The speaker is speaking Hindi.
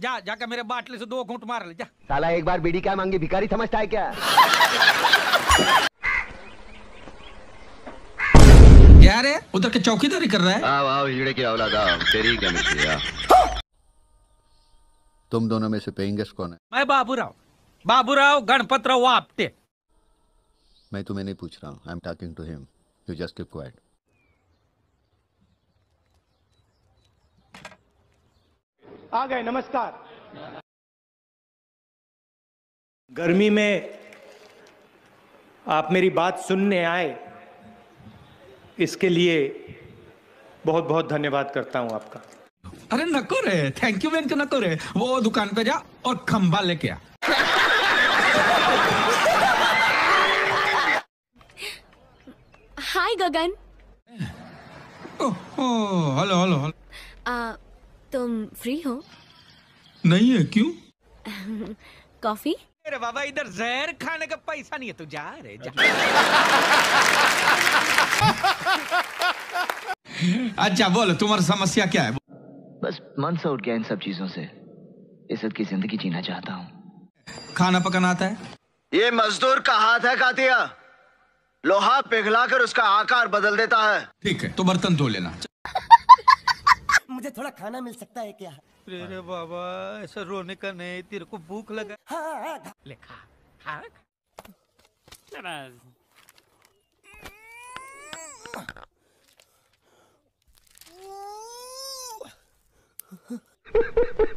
जा जाकर मेरे बाटले से 2 घूंट मार ले जा। साला एक बार बीड़ी क्या मांगी, भिखारी समझता है क्या? क्या रे उधर के चौकीदारी कर रहा है? आओ आओ हीरे की औलाद आओ, तेरी क्या मिस्त्री। तुम दोनों में से पेइंग गेस्ट कौन है? मैं बाबूराव गणपतराव आपटे। मैं तुम्हें नहीं पूछ रहा हूँ, I am talking to him, you just keep quiet. आ गए, नमस्कार। गर्मी में आप मेरी बात सुनने आए, इसके लिए बहुत बहुत धन्यवाद करता हूं आपका। अरे नको रे, थैंक यू मैन के नको रे। वो दुकान पे जा और खंबा लेके आ। Hi Gagan. Oh hello hello hello, तुम फ्री हो? नहीं है, क्यों? कॉफी? अरे बाबा इधर जहर खाने का पैसा नहीं है, तू जा रे जा। अच्छा बोलो तुम्हारी समस्या क्या है? बस मन से उठ गया इन सब चीजों से, इस की जिंदगी जीना चाहता हूँ। खाना पकाना आता है? ये मजदूर का हाथ है कातिया, लोहा पिघलाकर उसका आकार बदल देता है। ठीक है तो बर्तन धो लेना। मुझे थोड़ा खाना मिल सकता है क्या? अरे बाबा ऐसा रोने का नहीं, तेरे को भूख लगा। हाँ, ले खा, खा।